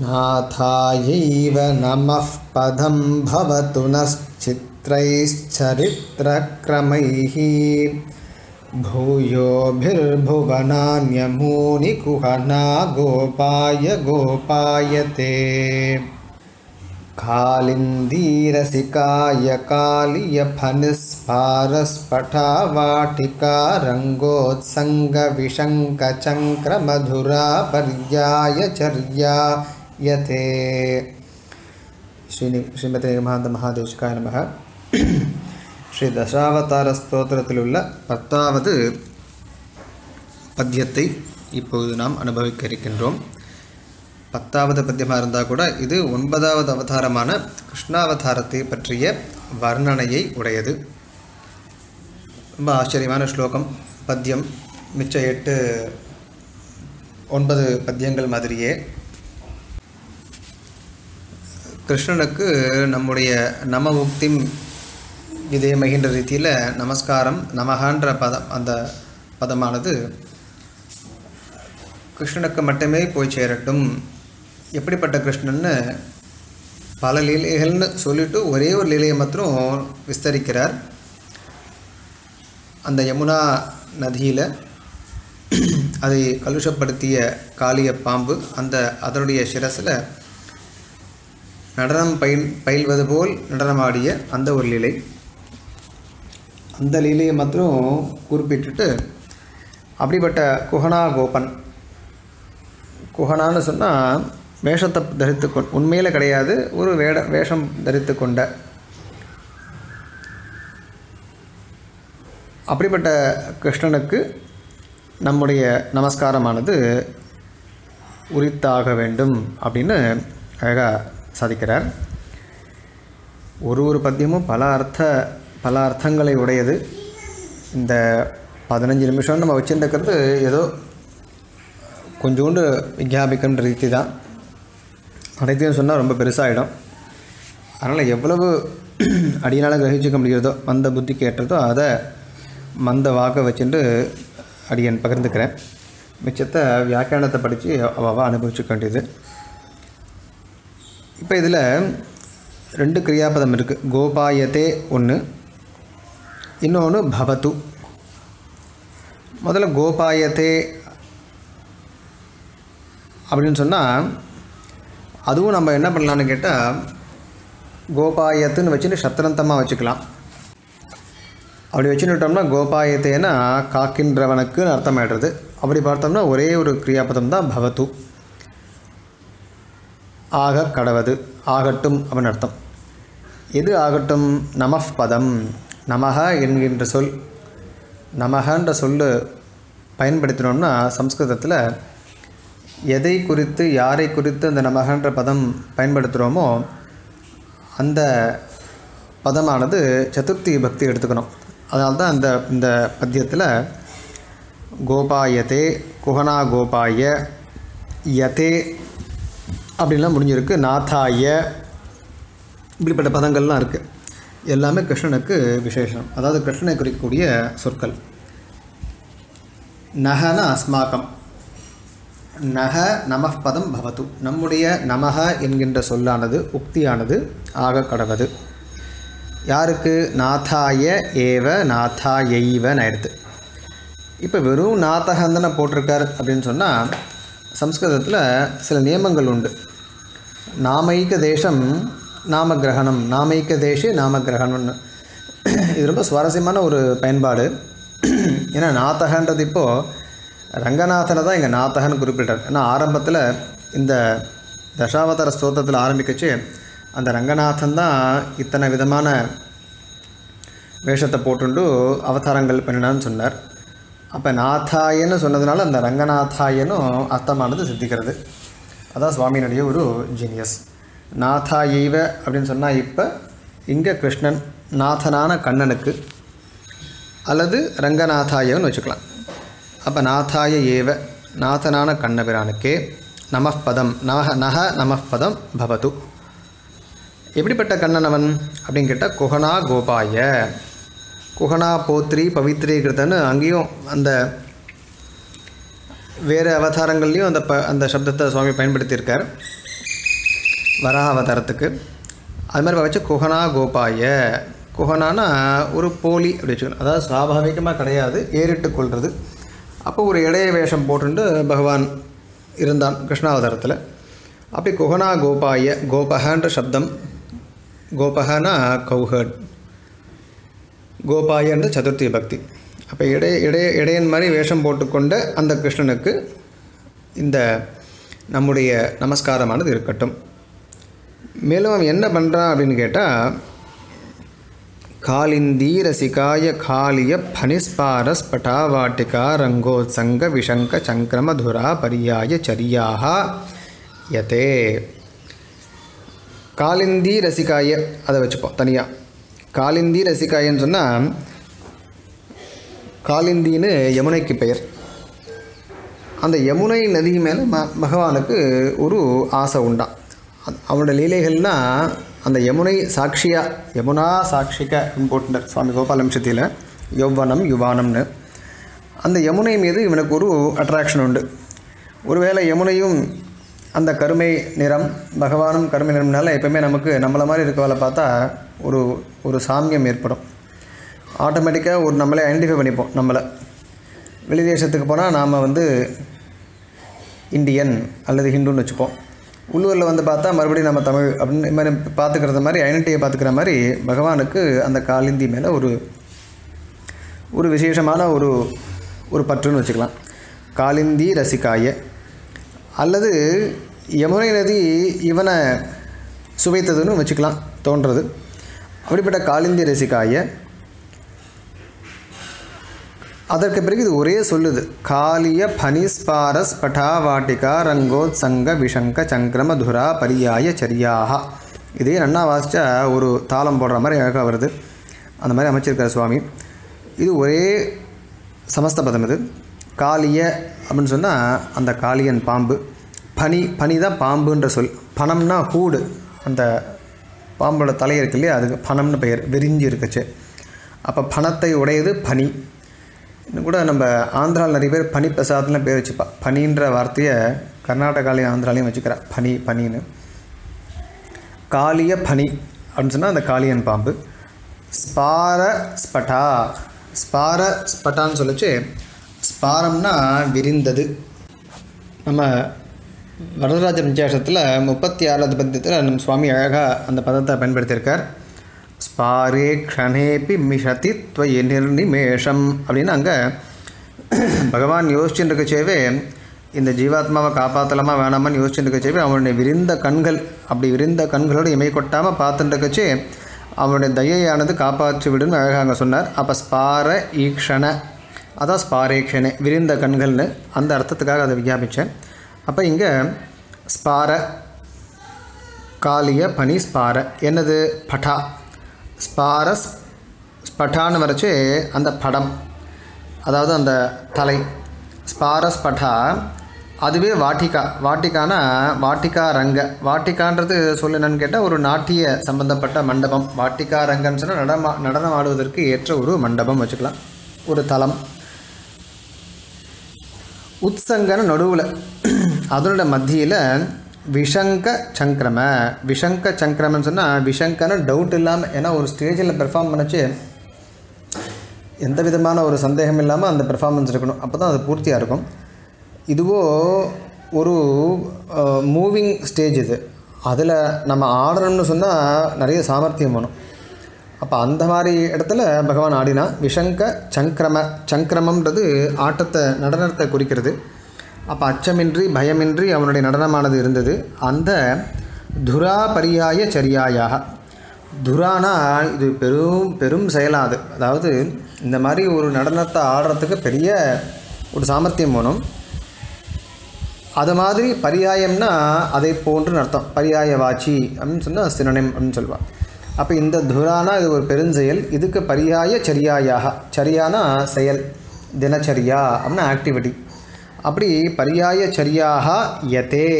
नाथायैव नमः पदं भवतु नश्चित्रैश्चरित्रक्रमैः भूयोभिर्भुवनान्यमूनिकुहना गोपाय गोपायते कालिन्दीरसिकाय कालियफनिस्पारस्पटा वाटिका रङ्गोत्सङ्गविशङ्कचङ्क्रमधुरा पर्याय चर्या यथे। श्रीमते निर्महानंद महादेशिकाय नमः। श्री दशावतार स्तोत्रतिलुल्ल पत्तावदु पद्यत्तै इप्पोधु नाम अनुभविक्किरोम। पत्तावदु पद्यमा इरुन्दाल कूड इदु ओन्पदावदु अवतारमान कृष्णावतारत्तै पற்றிய वर्णनैयै उडैयदु। रोम्ब आश्चर्यमान श्लोकम पद्यम। मिच्च 8 9 पद्यंगल मादिरिये कृष्णनुक्कु नम्मुडैय नममुक्तिं विधेयमैगिன்ற रीतिயில் நமஸ்காரம் நமஹன்ற பதம் அந்த பதமானது கிருஷ்ணனுக்கு மட்டுமே போய் சேரட்டும். எப்படிப்பட்ட கிருஷ்ணன்னு பல லீலைகள்னு சொல்லிட்டு ஒரே ஒரு லீலையை மட்டும் விஸ்தரிக்கிறார். அந்த யமுனா நதியில் அதை கலுஷப்படுத்திய காளிய பாம்பு அந்த அதனுடைய சிரசில் நடனம் பயில்வது போல் நடனமாடிய அந்த ஒரு லீலை, அந்த லீலையை மாத்திரம் குறிப்பிட்டுட்டு அப்படிப்பட்ட குஹனா கோபன், குஹனான்னு சொன்னால் வேஷத்தை தரித்து கொண்ட, உண்மையில் கிடையாது, ஒரு வேஷம் தரித்து கொண்ட அப்படிப்பட்ட கிருஷ்ணனுக்கு நம்முடைய நமஸ்காரமானது உரித்தாக வேண்டும் அப்படின்னு அழகாக சாதிக்கிறார். ஒரு ஒரு பத்தியமும் பல அர்த்தங்களை உடையது. இந்த 15 நிமிஷம் நம்ம வச்சுருக்கிறது ஏதோ கொஞ்சோண்டு விஞ்ஞாபிக்கின்ற ரீதி தான், அனைத்தையும் சொன்னால் ரொம்ப பெருசாகிடும். அதனால் எவ்வளவு அடியினால் கிரகிச்சிக்க முடிகிறதோ, மந்த புத்தி கேட்டதோ அதை மந்த வாக்கை வச்சுட்டு அடியன் பகிர்ந்துக்கிறேன். மிச்சத்தை வியாக்கியானத்தை படித்து அவாவா அனுபவிச்சுக்க வேண்டியது. இப்போ இதில் 2 கிரியாபதம் இருக்குது. கோபாயத்தே ஒன்று, இன்னொன்று பவத்து. முதல்ல கோபாயத்தே அப்படின்னு சொன்னால் அதுவும் நம்ம என்ன பண்ணலான்னு கேட்டால் கோபாயத்துன்னு வச்சுட்டு சத்திரந்தமாக வச்சுக்கலாம். அப்படி வச்சுட்டோம்னா கோபாயத்தேன்னா காக்கின்றவனுக்குன்னு அர்த்தமாகிடுறது. அப்படி பார்த்தோம்னா ஒரே ஒரு கிரியாபதம் தான் பவத்து, ஆக கடவது, ஆகட்டும் அப்படின்னு அர்த்தம். எது ஆகட்டும்? நமஃ பதம். நமஹ என்கின்ற சொல், நமஹன்ற சொல் பயன்படுத்தினோம்னா சம்ஸ்கிருதத்தில் எதை குறித்து யாரை குறித்து அந்த நமஹன்ற பதம் பயன்படுத்துகிறோமோ அந்த பதமானது சதுர்த்தி பக்தி எடுத்துக்கணும். அதனால்தான் இந்த பத்தியத்தில் கோபாயத்தே, குஹனா கோபாய, யதே அப்படின்லாம் முடிஞ்சிருக்கு. நாத்தாய, இப்படிப்பட்ட பதங்கள்லாம் இருக்குது. எல்லாமே கிருஷ்ணனுக்கு விசேஷம், அதாவது கிருஷ்ணனை குறிக்கக்கூடிய சொற்கள். நகன அஸ்மாக்கம், நக நமஃ பதம் பவது, நம்முடைய நமக என்கின்ற சொல்லானது உக்தியானது ஆக கடவது. யாருக்கு? நாத்தாய ஏவ நாத்தாயைவ நயர்த்து. இப்போ வெறும் நாத்தகந்தனை போட்டிருக்கார் அப்படின்னு சொன்னால் சம்ஸ்கிருதத்தில் சில நியமங்கள் உண்டு. நாமைக்க தேசம் நாம கிரகணம், நாமைக்க தேசே நாம கிரகணம்னு. இது ரொம்ப சுவாரஸ்யமான ஒரு பயன்பாடு. ஏன்னா நாத்தகன்றது இப்போது ரங்கநாதனை தான் இங்கே நாத்தகன்னு குறிப்பிட்டார். ஏன்னா ஆரம்பத்தில் இந்த தசாவதார ஸ்தோத்திரத்தில் ஆரம்பிக்கச்சு அந்த ரங்கநாதன் தான் இத்தனை விதமான வேஷத்தை போட்டுண்டு அவதாரங்கள் பண்ணினான்னு சொன்னார். அப்போ நாத்தாயன்னு சொன்னதுனால அந்த ரங்கநாத்தாயனும் அர்த்தமானது சித்திக்கிறது. அதான் சுவாமியினுடைய ஒரு ஜீனியஸ். நாத்தாயைவ அப்படின்னு சொன்னால் இப்போ இங்கே கிருஷ்ணன் நாதனான கண்ணனுக்கு, அல்லது ரங்கநாத்தாயன்னு வச்சுக்கலாம். அப்போ நாத்தாய ஏவ நாதனான கண்ணபிரானுக்கே நமஃபதம், நக நமஃபதம் பவது. எப்படிப்பட்ட கண்ணன் அவன் அப்படின்னு கேட்டால் குஹனா கோபாய, குஹனா போத்ரி பவித்ரீகிருத்தன்னு. அங்கேயும் அந்த வேறு அவதாரங்கள்லேயும் அந்த சப்தத்தை சுவாமி பயன்படுத்தியிருக்கார். वराहवतारत्तुक्कु अदु मादिरी वच्चु कुहना गोपाय कुहनाना ओरु पोली अप्पडी सोल्ला अदा स्वाभाविकमा कडेयादु एरिट्टु कोल्लरदु अप्पो ओरु इलैय वेषम पोट्टुंडु भगवान इरुंदान कृष्ण अवतारत्तुल अप्पडी कुहना गोपाय गोपहன்ற शब्दम गोपहना कौहर्ड गोपाय என்ற சதுர்த்தி விபக்தி அப்ப இடையன் மாதிரி வேஷம் போட்டுக்கொண்டு அந்த கிருஷ்ணனுக்கு இந்த நம்முடைய நமஸ்காரமானது இருக்கட்டும் மேலும் அவன் என்ன பண்றான் அப்படினு கேட்டா காலிந்தி ரசிகாய காளிய பனிஸ்பாரஸ் படாவாட்டிகா ரங்கோத்சங்க விஷங்க சங்கரமதுரா பரியாய சரியாக யதே காலிந்தி ரசிகாய அதை வச்சுப்போம் தனியா காலிந்தி ரசிகாயன்னு சொன்னால் காலிந்தின்னு யமுனைக்கு பெயர் அந்த யமுனை நதி மேலே பகவானுக்கு ஒரு ஆசை உண்டாம் அவனோட லீலைகள்னால் அந்த யமுனை சாட்சியா யமுனா சாட்சிக்க போட்டிருந்தார் சுவாமி கோபாலம்சத்தில் யௌவனம் யுவானம்னு அந்த யமுனை மீது இவனுக்கு ஒரு அட்ராக்ஷன் உண்டு ஒருவேளை யமுனையும் அந்த கருமை நிறம் பகவானும் கருமை நிறம்னால எப்பவுமே நமக்கு நம்மளை மாதிரி இருக்கவளை பார்த்தா ஒரு ஒரு சாமியம் ஏற்படும் ஆட்டோமேட்டிக்காக ஒரு நம்மளே ஐடென்டிஃபை பண்ணிப்போம் நம்மளை வெளி தேசத்துக்கு போனால் நாம் வந்து இந்தியன் அல்லது ஹிந்துன்னு வச்சுப்போம் உள்ளூரில் வந்து பார்த்தா மறுபடியும் நம்ம தமிழ் அப்படின்னு மாதிரி பார்த்துக்கிறது மாதிரி ஐடென்டிட்டியை பார்த்துக்கிற மாதிரி பகவானுக்கு அந்த காலிந்தி மேலே ஒரு ஒரு விசேஷமான ஒரு ஒரு பற்றுன்னு வச்சுக்கலாம் காலிந்தி ரசிகாய அல்லது யமுனை நதி இவனை சுவைத்ததுன்னு வச்சுக்கலாம் தோன்றுறது அப்படிப்பட்ட காலிந்தி ரசிகாய அதற்கு பிறகு இது ஒரே சொல்லுது காளிய பனிஸ்பாரஸ் படாவாட்டிகா ரங்கோத்சங்க விஷங்க சங்கரமதுரா பரியாய சரியாக இதே நன்னா வாசித்தா ஒரு தாளம் போடுற மாதிரி அழகாக வருது அந்த மாதிரி அமைச்சிருக்கார் சுவாமி இது ஒரே சமஸ்த பதம் இது காளிய அப்படின்னு சொன்னால் அந்த காளியன் பாம்பு பனி பனி தான் பாம்புன்ற சொல் பணம்னா ஹூடு அந்த பாம்போட தலை இருக்கு இல்லையா அதுக்கு பணம்னு பெயர் விரிஞ்சு இருக்குச்சு அப்போ பணத்தை உடையது பனி இன்னும் கூட நம்ம ஆந்திராவில் நிறைய பேர் பனி பிரசாதம்லாம் பேர் வச்சுப்பா பனின்ற வார்த்தையை கர்நாடகாலையும் ஆந்திராலையும் வச்சுக்கிறா பனி பனின்னு காளிய பனி அப்படின்னு சொன்னால் அந்த காளியன் பாம்பு ஸ்பார ஸ்பட்டா ஸ்பார ஸ்பட்டான்னு சொல்லிச்சு ஸ்பாரம்னா விரிந்தது நம்ம வரதராஜ வித்தியாசத்தில் 36வது பத்தியத்தில் நம்ம சுவாமி அழகாக அந்த பதத்தை பயன்படுத்தியிருக்கார் ஸ்பாரே க்ஷணேபி மிஷதி த்வயி நிர்நிமேஷம் அப்படின்னு அங்கே பகவான் யோசிச்சுட்டு இருக்கச்சேவே இந்த ஜீவாத்மாவை காப்பாற்றலாமா வேணாமான்னு யோசிச்சுட்டு இருக்கச்சேவே அவனுடைய விரிந்த கண்கள் அப்படி விரிந்த கண்களோடு இமை கொட்டாமல் பார்த்துட்டு இருக்கச்சே அவனுடைய தயையானது காப்பாற்றி விடுன்னு அழகாக அங்கே சொன்னார் அப்போ ஸ்பார ஈக்ஷண அதான் ஸ்பாரேக்ஷணே விரிந்த கண்கள்னு அந்த அர்த்தத்துக்காக அதை விஞ்ஞாபித்தேன் அப்போ இங்கே ஸ்பார காளிய பனி ஸ்பார என்னது பட்டா ஸ்பாரஸ் ஸ்பட்டான்னு வரைச்சி அந்த படம் அதாவது அந்த தலை ஸ்பாரஸ் பட்டா அதுவே வாட்டிகா வாட்டிகானா வாட்டிகா ரங்க வாட்டிகான்றது சொல் என்னன்னு கேட்டால் ஒரு நாட்டிய சம்பந்தப்பட்ட மண்டபம் வாட்டிகா ரங்கன்னு சொன்னால் நடனம் ஆடுவதற்கு ஏற்ற ஒரு மண்டபம் வச்சுக்கலாம் ஒரு தலம் உத்சங்கன்னு நடுவில் அதனோட மத்தியில் விஷங்க சங்கிரம விஷங்க சங்கிரமன்னு சொன்னால் விஷங்கன்னு டவுட் இல்லாமல் ஏன்னா ஒரு ஸ்டேஜில் பெர்ஃபார்ம் பண்ணிச்சு எந்த விதமான ஒரு சந்தேகம் இல்லாமல் அந்த பெர்ஃபார்மன்ஸ் இருக்கணும் அப்போ தான் அது பூர்த்தியாக இருக்கும் இதுவோ ஒரு மூவிங் ஸ்டேஜ் இது அதில் நம்ம ஆடணும்னு சொன்னால் நிறைய சாமர்த்தியம் வேணும் அப்போ அந்த மாதிரி இடத்துல பகவான் ஆடினா விஷங்க சங்கிரம சங்கிரமம்ன்றது ஆட்டத்தை நடனத்தை குறிக்கிறது அப்போ அச்சமின்றி பயமின்றி அவனுடைய நடனமானது இருந்தது அந்த துரா பரியாய சரியாயாக துரானா இது பெரும் பெரும் செயலாது அதாவது இந்த மாதிரி ஒரு நடனத்தை ஆடுறதுக்கு பெரிய ஒரு சாமர்த்தியம் வேணும் அது மாதிரி பரியாயம்னா அதை போன்று அர்த்தம் பரியாய வாச்சி அப்படின்னு சொன்னால் சினோனிம் அப்படின்னு சொல்லுவாள் அப்போ இந்த துரானா இது ஒரு பெருஞ்செயல் இதுக்கு பரியாய சரியாயாக சரியானா செயல் தினச்சரியா அப்படின்னா ஆக்டிவிட்டி அப்படி பரியாய சரியாக யதே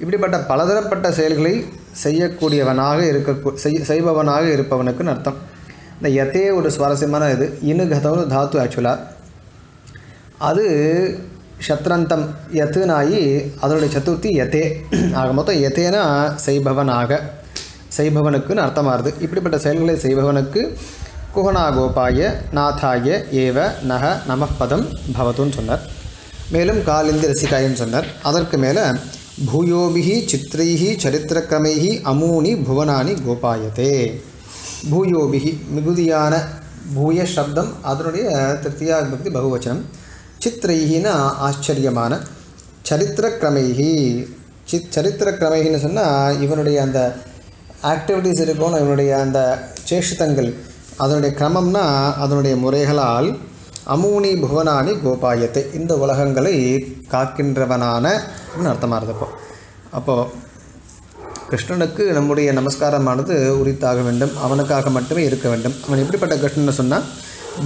இப்படிப்பட்ட பலதரப்பட்ட செயல்களை செய்யக்கூடியவனாக செய்பவனாக இருப்பவனுக்குன்னு அர்த்தம் இந்த யதே ஒரு சுவாரஸ்யமான இது இனு கதவு தாத்து ஆக்சுவலாக அது शत्रंतम यत् नायि अदरुडे चतुर्थी यते आग मत यतेना सैभवनुक्कुनु अर्थमारुदु इप्पडिपट्ट सेयल्गळे सैभवनुक्कु कुहनागोपाय नाथाय एव नह नमः पदम भवतुन सोन्नार मेलुम कालिंदी रसिकायम सोन्नार अदर्क्कु मेल भूयोभिः चित्रैः चरित्रक्रमैः अमूनि भुवनानि गोपायते भूयोभिः मिगुदियान भूय शब्दम अदरुडे तृतीय विभक्ति बहुवचनम चित्रैः न आश्चर्यमान चरित्रक्रमैः चरित्रक्रमैः नु सोन्ना इवनुडैय अंद ஆக்டிவிட்டிஸ் இருக்கும்ல இவனுடைய அந்த சேஷ்டங்கள் அதனுடைய கிரமம்னா அதனுடைய முறைகளால் அமூனி புவனானி கோபாயத்தை இந்த உலகங்களை காக்கின்றவனான அர்த்தமாக இருந்தப்போ அப்போது கிருஷ்ணனுக்கு நம்முடைய நமஸ்காரமானது உரித்தாக வேண்டும் அவனுக்காக மட்டுமே இருக்க வேண்டும் அவன் எப்படிப்பட்ட கிருஷ்ணனை சொன்னால்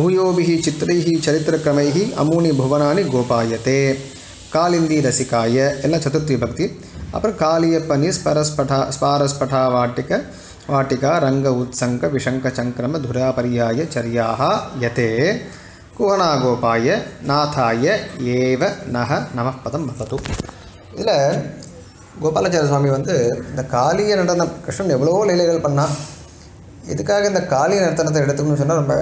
பூயோபிஹி சித்திரைஹி சரித்திரக்கிரமைஹி அமூனி புவனானி கோபாயத்தே காலிந்தி ரசிகாய எல்லாம் சதுர்த்தி பக்தி अपर कालियपनी स्पारस्पठा वाटिका रंग उत्संक विशंक चंक्रम धुरापर्याय चर्याः यते कुहनागोपाय नाथाय एव नह नमः पदं भवतु इदुल गोपालाचार्य स्वामी वंदु इंद कालिय नडनं कृष्णन एव्वलो लीलैगळ पण्णा इदुक्काग इंद कालिय नडनत्तै एडुत्तुक्कुनु सोन्ना रोम्ब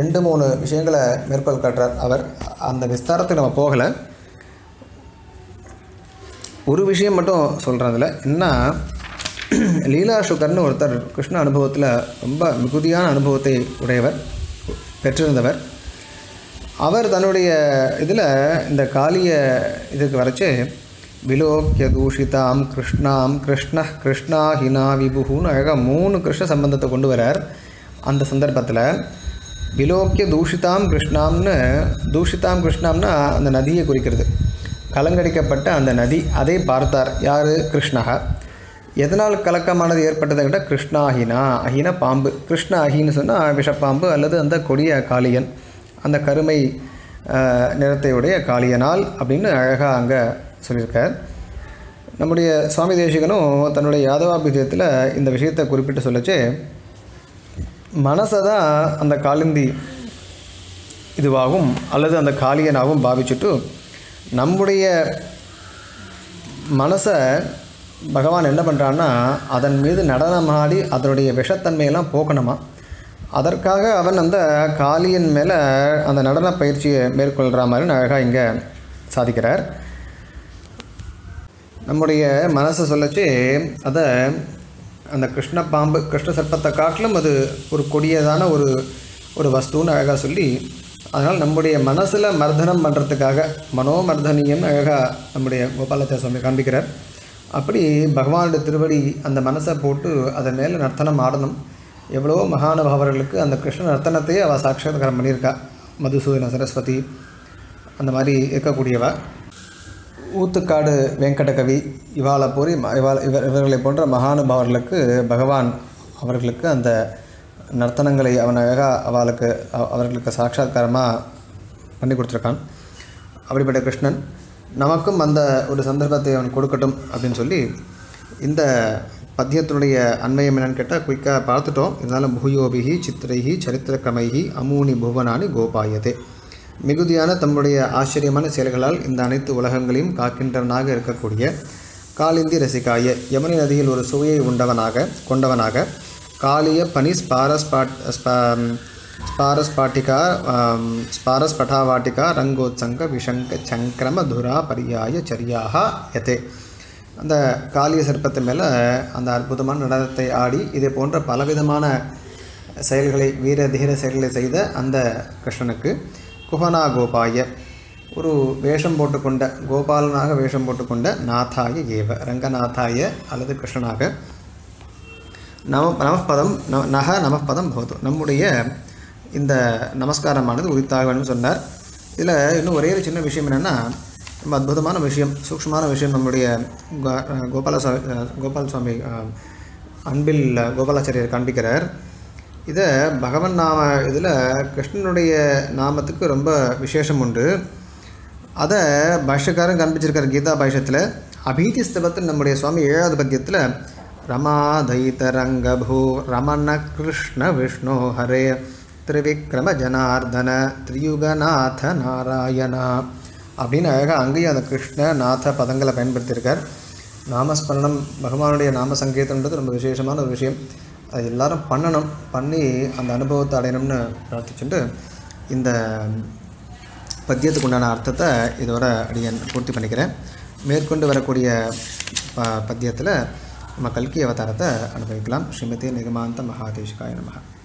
रेंडु मूणु विषयंगळ मेर्कोल काट्रार अवर अंद विस्तारत्तुक्कु नाम पोगल ஒரு விஷயம் மட்டும் சொல்றதுல என்ன லீலா சுகர்னு ஒருத்தர் கிருஷ்ண அனுபவத்தில் ரொம்ப மிகுதியான அனுபவத்தை உடையவர் பெற்றிருந்தவர் அவர் தன்னுடைய இதில் இந்த காளிய இதுக்கு வரைச்சு விலோக்கிய தூஷிதாம் கிருஷ்ணாம் கிருஷ்ண கிருஷ்ணா ஹினா விபுகுன்னு அழகாக 3 கிருஷ்ண சம்பந்தத்தை கொண்டு வரார் அந்த சந்தர்ப்பத்தில் விலோக்கிய தூஷிதாம் கிருஷ்ணாம்னா அந்த நதியை குறிக்கிறது கலங்கடிக்கப்பட்ட அந்த நதி அதை பார்த்தார் யார் கிருஷ்ணஹா எதனால் கலக்கமானது ஏற்பட்டதுங்கிட்ட கிருஷ்ணாஹினா அஹினா பாம்பு கிருஷ்ணாஹின்னு சொன்னால் விஷப்பாம்பு அல்லது அந்த கொடிய காளியன் அந்த கருமை நிறத்தையுடைய காளியனால் அப்படின்னு அழகாக அங்கே சொல்லியிருக்கார் நம்முடைய சுவாமி தேசிகனும் தன்னுடைய யாதவாபிஜயத்தில் இந்த விஷயத்தை குறிப்பிட்டு சொல்லிச்சு மனசை தான் அந்த காளிந்தி இதுவாகவும் அல்லது அந்த காளியனாகவும் பாவிச்சுட்டு நம்முடைய மனசை பகவான் என்ன பண்ணுறான்னா அதன் மீது நடனமாடி அதனுடைய விஷத்தன்மையெல்லாம் போக்கணுமா அதற்காக அவன் அந்த காளியின் மேலே அந்த நடன பயிற்சியை மேற்கொள்கிற மாதிரி அழகாக இங்கே சாதிக்கிறார் நம்முடைய மனசை சொல்லிச்சு அதை அந்த கிருஷ்ண பாம்பு கிருஷ்ண சர்ப்பத்தை காட்டிலும் அது ஒரு கொடியதான ஒரு வஸ்துன்னு அழகாக சொல்லி அதனால் நம்முடைய மனசில் மர்தனம் பண்ணுறதுக்காக மனோமர்தனியம் அழகாக நம்முடைய கோபாலாச்சாரிய சுவாமி காண்பிக்கிறார் அப்படி பகவானுடைய திருவடி அந்த மனசை போட்டு அதன் மேலே நர்த்தனம் ஆடணும் எவ்வளோ மகானுபாவர்களுக்கு அந்த கிருஷ்ண நர்த்தனத்தையே அவள் சாட்சாத்காரம் பண்ணியிருக்கா மதுசூதன சரஸ்வதி அந்த மாதிரி இருக்கக்கூடியவா ஊத்துக்காடு வெங்கடகவி இவாளை போரி இவர்களை போன்ற மகானுபாவர்களுக்கு பகவான் அவர்களுக்கு அந்த நர்த்தனங்களை அவன் அழகாக அவர்களுக்கு சாட்சாத்காரமாக பண்ணி கொடுத்துருக்கான் அப்படிப்பட்ட கிருஷ்ணன் நமக்கும் அந்த ஒரு சந்தர்ப்பத்தை அவன் கொடுக்கட்டும் அப்படின்னு சொல்லி இந்த பத்தியத்தினுடைய அன்மையம் என்னன்னு கேட்டால் குயிக்காக பார்த்துட்டோம் இருந்தாலும் பூயோபிஹி சித்திரைஹி சரித்திரக்கிரமைஹி அமூனி புவனானி கோபாயதே மிகுதியான தம்முடைய ஆச்சரியமான செயல்களால் இந்த அனைத்து உலகங்களையும் காக்கின்றவனாக இருக்கக்கூடிய காலிந்தி ரசிகாய யமுனை நதியில் ஒரு சுவையை கொண்டவனாக कालिय पनी स्पारस्पठा वाटिका रंगोत्संग विशंक चंक्रम धुरापर्याय चर्याः यते அந்த காளிய சர்ப்பத்து மேலே அந்த அற்புதமான நடனத்தை ஆடி இதே போன்ற பலவிதமான செயல்களை வீர தீர செயல்களை செய்த அந்த கிருஷ்ணனுக்கு குஹனா கோபாய ஒரு வேஷம் போட்டுக்கொண்ட கோபாலனாக வேஷம் போட்டுக்கொண்ட நாதாய ஏவ ரங்கநாதாய அல்லது கிருஷ்ணனாக நமப்பதம் போதும் நம்முடைய இந்த நமஸ்காரமானது உரித்தாகவேன்னு சொன்னார் இதில் இன்னும் ஒரே ஒரு சின்ன விஷயம் என்னென்னா ரொம்ப அற்புதமான விஷயம் சூக்ஷ்மமான விஷயம் நம்முடைய கோபாலசுவாமி அன்பில் கோபாலாச்சாரியர் காண்பிக்கிறார் இதை பகவன் நாம இதில் கிருஷ்ணனுடைய நாமத்துக்கு ரொம்ப விசேஷம் உண்டு அதை பாஷ்யக்காரன் காண்பிச்சிருக்கார் கீதா பாஷ்யத்தில் அபீதி ஸ்தபத்தில் நம்முடைய சுவாமி 7வது பத்தியத்தில் रमादयितरंगभू रमण कृष्ण विष्णु हरे त्रिविक्रम जनार्दन त्रियुगनाथ नारायण अब अलग अंगे कृष्ण नाथ पदंग पयनपड़र नामस्मरण भगवान नाम संगीतम रोम विशेष विषय अल्लार पड़नों पड़ी अनुभवते अड़यणुन प्रार्थी पद्यतान अर्थते इो पूर्ति पड़े मेको वरकू पद्य कल्कि अवतारते अनुभविक्कलाम श्रीमते निगमान्त महादेशिकाय नमः।